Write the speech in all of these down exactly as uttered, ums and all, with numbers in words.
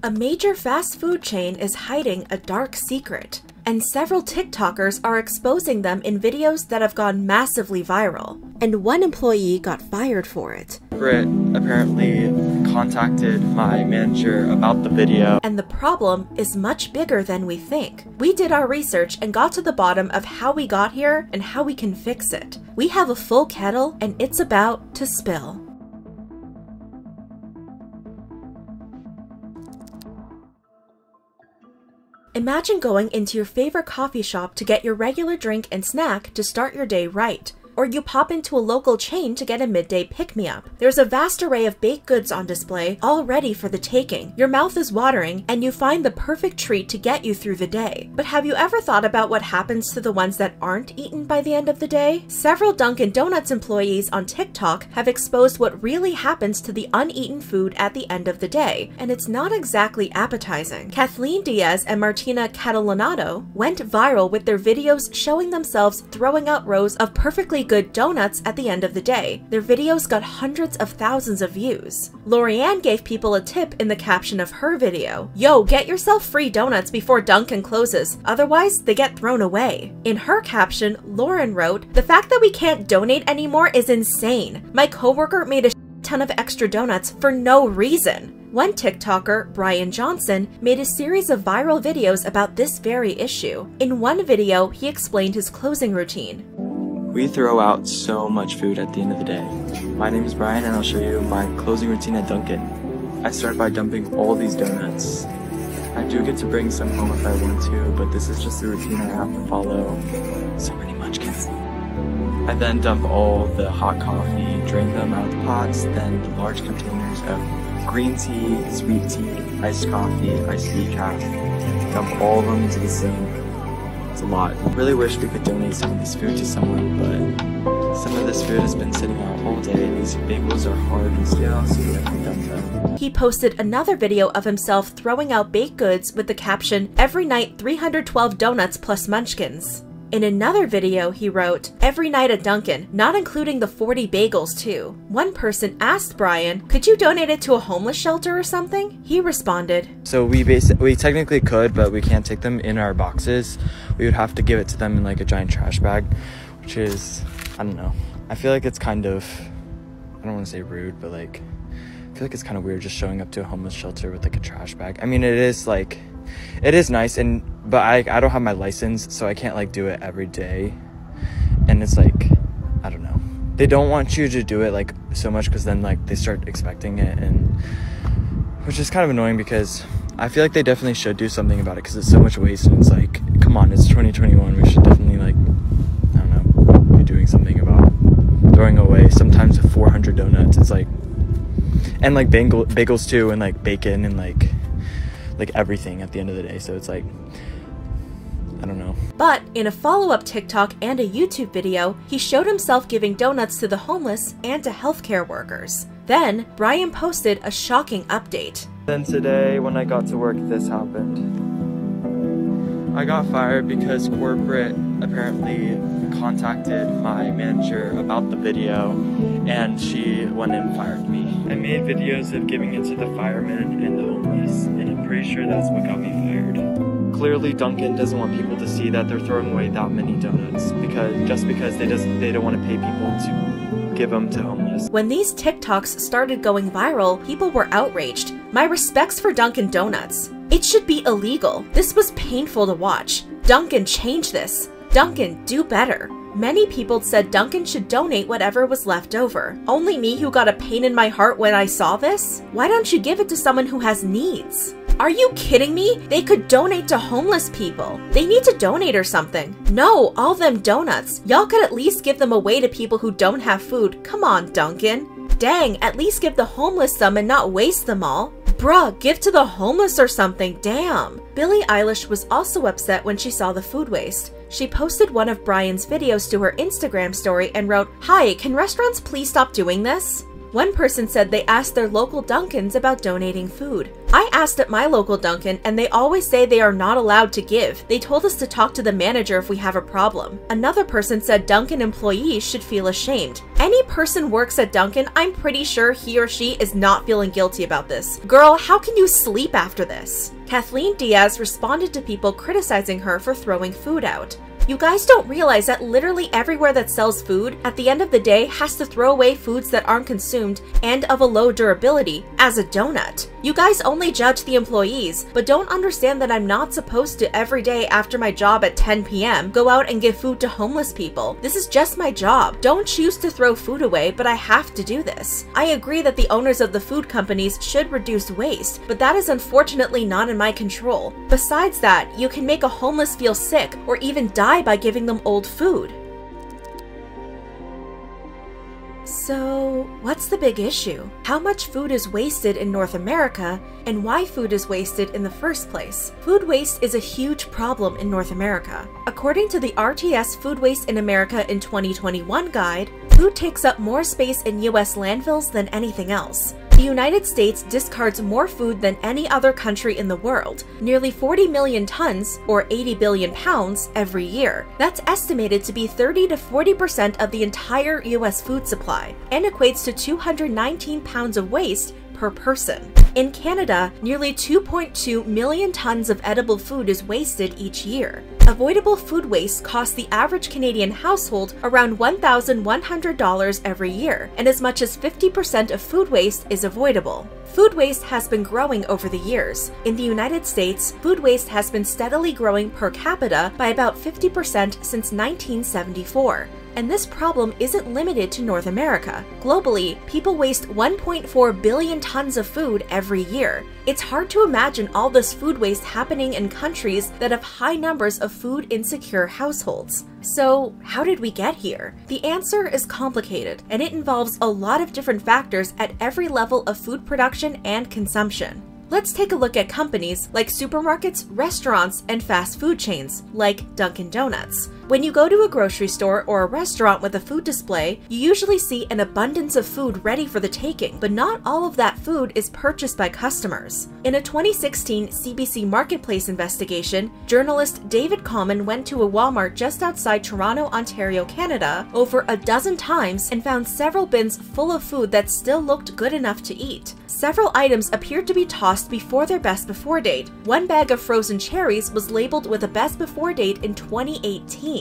A major fast food chain is hiding a dark secret, and several TikTokers are exposing them in videos that have gone massively viral, and one employee got fired for it. Brit apparently contacted my manager about the video. And the problem is much bigger than we think. We did our research and got to the bottom of how we got here and how we can fix it. We have a full kettle and it's about to spill. Imagine going into your favorite coffee shop to get your regular drink and snack to start your day right, or you pop into a local chain to get a midday pick-me-up. There's a vast array of baked goods on display, all ready for the taking. Your mouth is watering, and you find the perfect treat to get you through the day. But have you ever thought about what happens to the ones that aren't eaten by the end of the day? Several Dunkin' Donuts employees on TikTok have exposed what really happens to the uneaten food at the end of the day, and it's not exactly appetizing. Kathleen Diaz and Martina Catalanato went viral with their videos showing themselves throwing out rows of perfectly good donuts at the end of the day. Their videos got hundreds of thousands of views. Loriane gave people a tip in the caption of her video. Yo, get yourself free donuts before Dunkin' closes, otherwise they get thrown away. In her caption, Lauren wrote, "The fact that we can't donate anymore is insane. My coworker made a ton of extra donuts for no reason." One TikToker, Brian Johnson, made a series of viral videos about this very issue. In one video, he explained his closing routine. We throw out so much food at the end of the day. My name is Brian and I'll show you my closing routine at Dunkin'. I start by dumping all these donuts. I do get to bring some home if I want to, but this is just the routine I have to follow. So many munchkins. I then dump all the hot coffee, drain them out of the pots, then the large containers of green tea, sweet tea, iced coffee, iced decaf. Dump all of them into the sink. A lot. I really wish we could donate some of this food to someone, but some of this food has been sitting out all day. These bagels are hard and stale, so we haven't done them. He posted another video of himself throwing out baked goods with the caption, "Every night three hundred twelve donuts plus munchkins." In another video, he wrote, "Every night at Dunkin', not including the forty bagels too." One person asked Brian, "Could you donate it to a homeless shelter or something?" He responded, "So we basically, we technically could, but we can't take them in our boxes. We would have to give it to them in like a giant trash bag, which is, I don't know. I feel like it's kind of, I don't want to say rude, but like, I feel like it's kind of weird just showing up to a homeless shelter with like a trash bag. I mean, it is like, it is nice, and but I, I don't have my license, so I can't like do it every day. And it's like, I don't know. They don't want you to do it like so much because then like they start expecting it, and which is kind of annoying because I feel like they definitely should do something about it because it's so much waste, and it's like, come on, it's twenty twenty-one. We should definitely like, I don't know, be doing something about throwing away sometimes four hundred donuts. It's like, and like bagel, bagels too, and like bacon and like. like everything at the end of the day, so it's like, I don't know." But in a follow-up TikTok and a YouTube video, he showed himself giving donuts to the homeless and to healthcare workers. Then, Brian posted a shocking update. "Then today, when I got to work, this happened. I got fired because corporate apparently contacted my manager about the video, and she went and fired me. I made videos of giving it to the firemen and the homeless, and I'm pretty sure that's what got me fired. Clearly Dunkin' doesn't want people to see that they're throwing away that many donuts because just because they just they don't want to pay people to give them to homeless." When these TikToks started going viral, people were outraged. My respects for Dunkin' Donuts. It should be illegal. This was painful to watch. Dunkin', change this. Dunkin', do better. Many people said Dunkin' should donate whatever was left over. Only me who got a pain in my heart when I saw this? Why don't you give it to someone who has needs? Are you kidding me? They could donate to homeless people. They need to donate or something. No, all them donuts. Y'all could at least give them away to people who don't have food. Come on, Dunkin'. Dang, at least give the homeless some and not waste them all. Bruh, give to the homeless or something, damn. Billie Eilish was also upset when she saw the food waste. She posted one of Brian's videos to her Instagram story and wrote, "Hi, can restaurants please stop doing this?" One person said they asked their local Dunkins about donating food. I asked at my local Dunkin' and they always say they are not allowed to give. They told us to talk to the manager if we have a problem. Another person said Dunkin' employees should feel ashamed. Any person works at Dunkin', I'm pretty sure he or she is not feeling guilty about this. Girl, how can you sleep after this? Kathleen Diaz responded to people criticizing her for throwing food out. You guys don't realize that literally everywhere that sells food, at the end of the day, has to throw away foods that aren't consumed and of a low durability, as a donut. You guys only judge the employees, but don't understand that I'm not supposed to every day after my job at ten p m go out and give food to homeless people. This is just my job. Don't choose to throw food away, but I have to do this. I agree that the owners of the food companies should reduce waste, but that is unfortunately not in my control. Besides that, you can make a homeless feel sick or even die by giving them old food. So, what's the big issue? How much food is wasted in North America, and why food is wasted in the first place? Food waste is a huge problem in North America. According to the R T S Food Waste in America in twenty twenty-one guide, food takes up more space in U S landfills than anything else. The United States discards more food than any other country in the world, nearly forty million tons, or eighty billion pounds, every year. That's estimated to be thirty to forty percent of the entire U S food supply, and equates to two hundred nineteen pounds of waste per person. In Canada, nearly two point two million tons of edible food is wasted each year. Avoidable food waste costs the average Canadian household around one thousand one hundred dollars every year, and as much as fifty percent of food waste is avoidable. Food waste has been growing over the years. In the United States, food waste has been steadily growing per capita by about fifty percent since nineteen seventy-four. And this problem isn't limited to North America. Globally, people waste one point four billion tons of food every year. It's hard to imagine all this food waste happening in countries that have high numbers of food-insecure households. So, how did we get here? The answer is complicated, and it involves a lot of different factors at every level of food production and consumption. Let's take a look at companies like supermarkets, restaurants, and fast food chains like Dunkin' Donuts. When you go to a grocery store or a restaurant with a food display, you usually see an abundance of food ready for the taking, but not all of that food is purchased by customers. In a twenty sixteen C B C Marketplace investigation, journalist David Common went to a Walmart just outside Toronto, Ontario, Canada, over a dozen times and found several bins full of food that still looked good enough to eat. Several items appeared to be tossed before their best before date. One bag of frozen cherries was labeled with a best before date in twenty eighteen.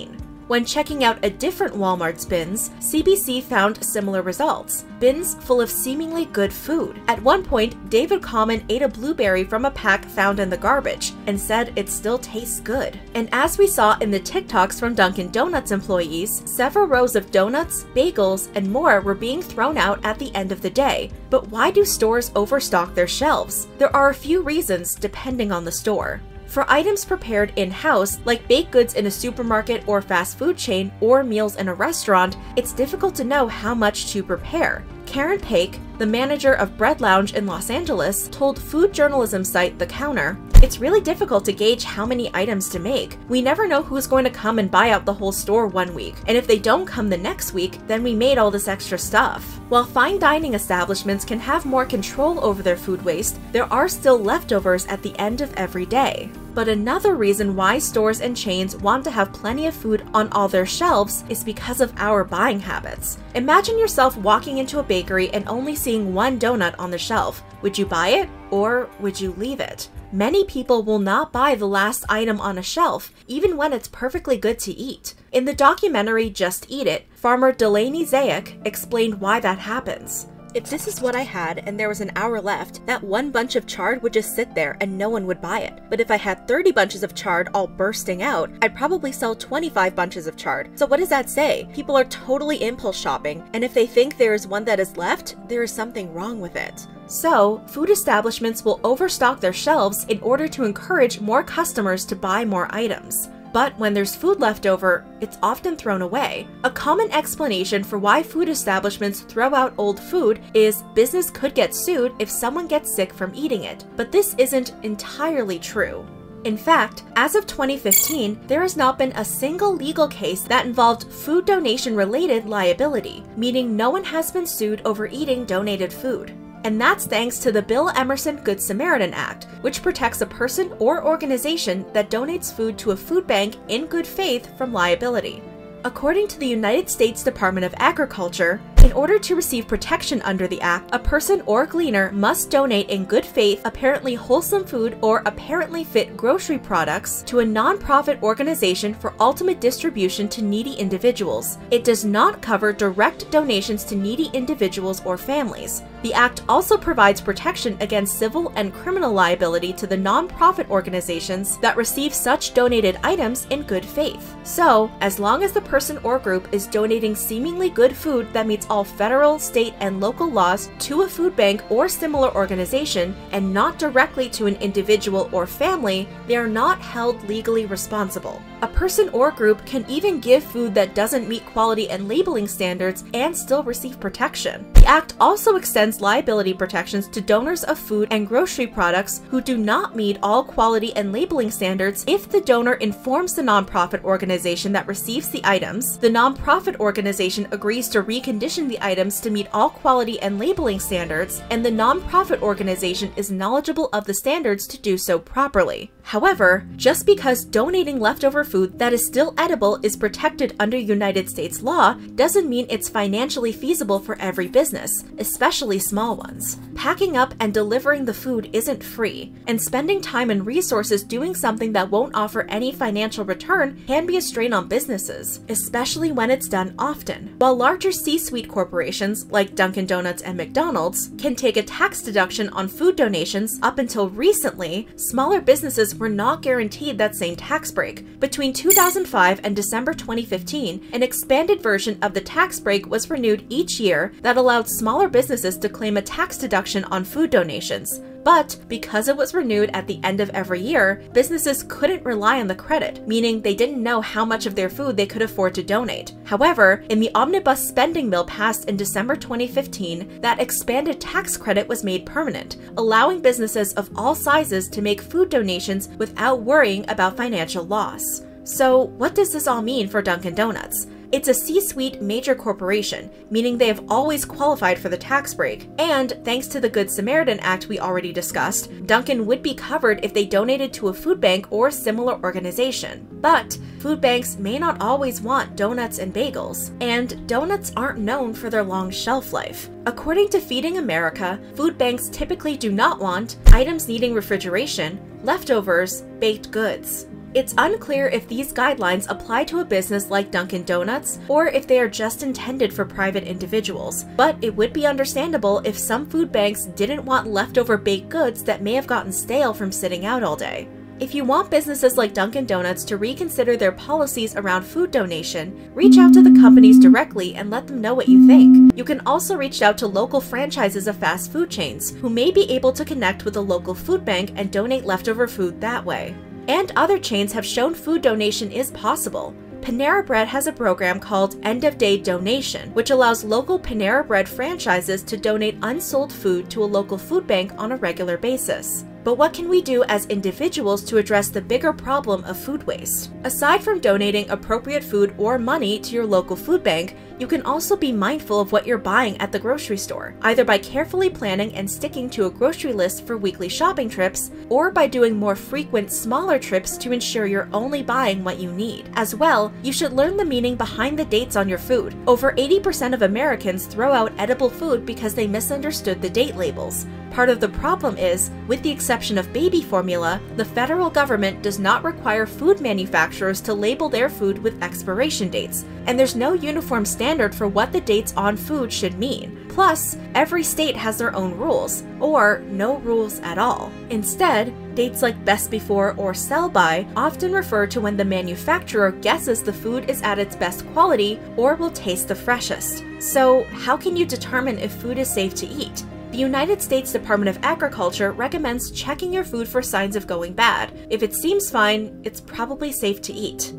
When checking out a different Walmart's bins, C B C found similar results. Bins full of seemingly good food. At one point, David Common ate a blueberry from a pack found in the garbage and said it still tastes good. And as we saw in the TikToks from Dunkin' Donuts employees, several rows of donuts, bagels, and more were being thrown out at the end of the day. But why do stores overstock their shelves? There are a few reasons depending on the store. For items prepared in-house, like baked goods in a supermarket or fast food chain or meals in a restaurant, it's difficult to know how much to prepare. Karen Paik, the manager of Bread Lounge in Los Angeles, told food journalism site The Counter, "It's really difficult to gauge how many items to make. We never know who's going to come and buy out the whole store one week, and if they don't come the next week, then we made all this extra stuff." While fine dining establishments can have more control over their food waste, there are still leftovers at the end of every day. But another reason why stores and chains want to have plenty of food on all their shelves is because of our buying habits. Imagine yourself walking into a bakery and only seeing one donut on the shelf. Would you buy it, or would you leave it? Many people will not buy the last item on a shelf, even when it's perfectly good to eat. In the documentary Just Eat It, farmer Delaney Zayek explained why that happens. "If this is what I had and there was an hour left, that one bunch of chard would just sit there and no one would buy it. But if I had thirty bunches of chard all bursting out, I'd probably sell twenty-five bunches of chard. So what does that say? People are totally impulse shopping, and if they think there is one that is left, there is something wrong with it." So, food establishments will overstock their shelves in order to encourage more customers to buy more items. But when there's food left over, it's often thrown away. A common explanation for why food establishments throw out old food is business could get sued if someone gets sick from eating it. But this isn't entirely true. In fact, as of twenty fifteen, there has not been a single legal case that involved food donation-related liability, meaning no one has been sued over eating donated food. And that's thanks to the Bill Emerson Good Samaritan Act, which protects a person or organization that donates food to a food bank in good faith from liability. According to the United States Department of Agriculture, in order to receive protection under the Act, a person or gleaner must donate in good faith apparently wholesome food or apparently fit grocery products to a nonprofit organization for ultimate distribution to needy individuals. It does not cover direct donations to needy individuals or families. The Act also provides protection against civil and criminal liability to the nonprofit organizations that receive such donated items in good faith. So, as long as the person or group is donating seemingly good food that meets all all federal, state, and local laws to a food bank or similar organization and not directly to an individual or family, they are not held legally responsible. A person or group can even give food that doesn't meet quality and labeling standards and still receive protection. The Act also extends liability protections to donors of food and grocery products who do not meet all quality and labeling standards if the donor informs the nonprofit organization that receives the items, the nonprofit organization agrees to recondition the items to meet all quality and labeling standards, and the nonprofit organization is knowledgeable of the standards to do so properly. However, just because donating leftover food that is still edible is protected under United States law doesn't mean it's financially feasible for every business, especially small ones. Packing up and delivering the food isn't free, and spending time and resources doing something that won't offer any financial return can be a strain on businesses, especially when it's done often. While larger C-suite corporations, like Dunkin' Donuts and McDonald's, can take a tax deduction on food donations, up until recently, smaller businesses were not guaranteed that same tax break. Between two thousand five and December twenty fifteen, an expanded version of the tax break was renewed each year that allowed smaller businesses to claim a tax deduction on food donations. But because it was renewed at the end of every year, businesses couldn't rely on the credit, meaning they didn't know how much of their food they could afford to donate. However, in the omnibus spending bill passed in December twenty fifteen, that expanded tax credit was made permanent, allowing businesses of all sizes to make food donations without worrying about financial loss. So, what does this all mean for Dunkin' Donuts? It's a C-suite major corporation, meaning they have always qualified for the tax break, and thanks to the Good Samaritan Act we already discussed, Dunkin' would be covered if they donated to a food bank or similar organization. But food banks may not always want donuts and bagels, and donuts aren't known for their long shelf life. According to Feeding America, food banks typically do not want items needing refrigeration, leftovers, baked goods. It's unclear if these guidelines apply to a business like Dunkin' Donuts or if they are just intended for private individuals, but it would be understandable if some food banks didn't want leftover baked goods that may have gotten stale from sitting out all day. If you want businesses like Dunkin' Donuts to reconsider their policies around food donation, reach out to the companies directly and let them know what you think. You can also reach out to local franchises of fast food chains, who may be able to connect with a local food bank and donate leftover food that way. And other chains have shown food donation is possible. Panera Bread has a program called End of Day Donation, which allows local Panera Bread franchises to donate unsold food to a local food bank on a regular basis. But what can we do as individuals to address the bigger problem of food waste? Aside from donating appropriate food or money to your local food bank, you can also be mindful of what you're buying at the grocery store, either by carefully planning and sticking to a grocery list for weekly shopping trips, or by doing more frequent, smaller trips to ensure you're only buying what you need. As well, you should learn the meaning behind the dates on your food. Over eighty percent of Americans throw out edible food because they misunderstood the date labels. Part of the problem is, with the exception of baby formula, the federal government does not require food manufacturers to label their food with expiration dates, and there's no uniform standard for what the dates on food should mean. Plus, every state has their own rules, or no rules at all. Instead, dates like best before or sell by often refer to when the manufacturer guesses the food is at its best quality or will taste the freshest. So, how can you determine if food is safe to eat? The United States Department of Agriculture recommends checking your food for signs of going bad. If it seems fine, it's probably safe to eat.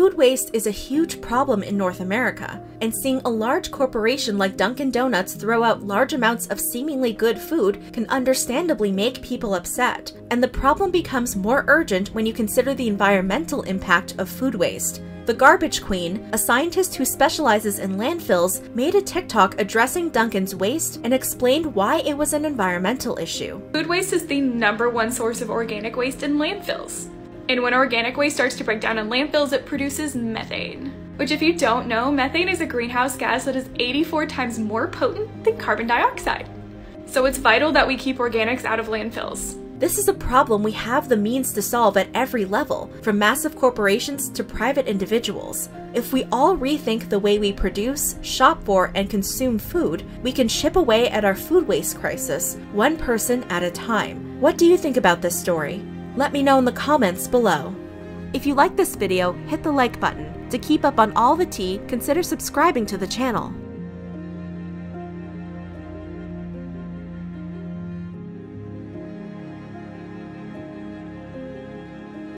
Food waste is a huge problem in North America, and seeing a large corporation like Dunkin' Donuts throw out large amounts of seemingly good food can understandably make people upset, and the problem becomes more urgent when you consider the environmental impact of food waste. The Garbage Queen, a scientist who specializes in landfills, made a TikTok addressing Dunkin's waste and explained why it was an environmental issue. Food waste is the number one source of organic waste in landfills. And when organic waste starts to break down in landfills, it produces methane. Which, if you don't know, methane is a greenhouse gas that is eighty-four times more potent than carbon dioxide. So it's vital that we keep organics out of landfills. This is a problem we have the means to solve at every level, from massive corporations to private individuals. If we all rethink the way we produce, shop for, and consume food, we can chip away at our food waste crisis, one person at a time. What do you think about this story? Let me know in the comments below. If you like this video, hit the like button. To keep up on all the tea, consider subscribing to the channel.